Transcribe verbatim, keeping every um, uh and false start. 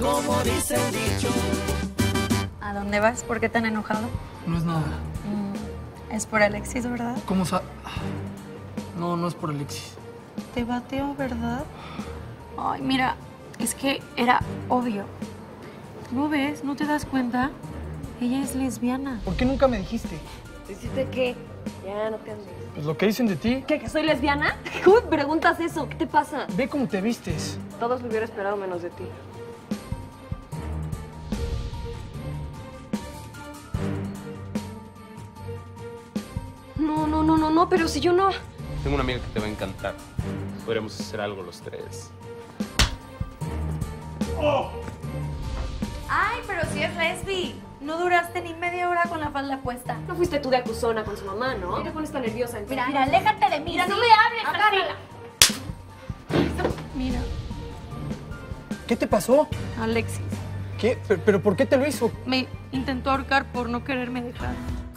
Como dice el dicho. ¿A dónde vas? ¿Por qué tan enojado? No es nada. Mm, es por Alexis, ¿verdad? ¿Cómo sa...? No, no es por Alexis. Te bateó, ¿verdad? Ay, mira, es que era obvio. ¿No ves? ¿No te das cuenta? Ella es lesbiana. ¿Por qué nunca me dijiste? ¿Dijiste qué? Ya, no te andes. Pues lo que dicen de ti. ¿Qué, que soy lesbiana? ¿Cómo me preguntas eso? ¿Qué te pasa? Ve cómo te vistes. Todos lo hubiera esperado menos de ti. No, no, no, no, no, pero si yo no... Tengo una amiga que te va a encantar. Podríamos hacer algo los tres. ¡Oh! Ay, pero si es Resby. No duraste ni media hora con la falda puesta. No fuiste tú de acusona con su mamá, ¿no? ¿Qué te pones tan nerviosa? Mira, mira, aléjate de mí. Mira, sí. No me hables, Carla. Mira. ¿Qué te pasó? Alexis. ¿Qué? ¿Pero, pero por qué te lo hizo? Me intentó ahorcar por no quererme dejar.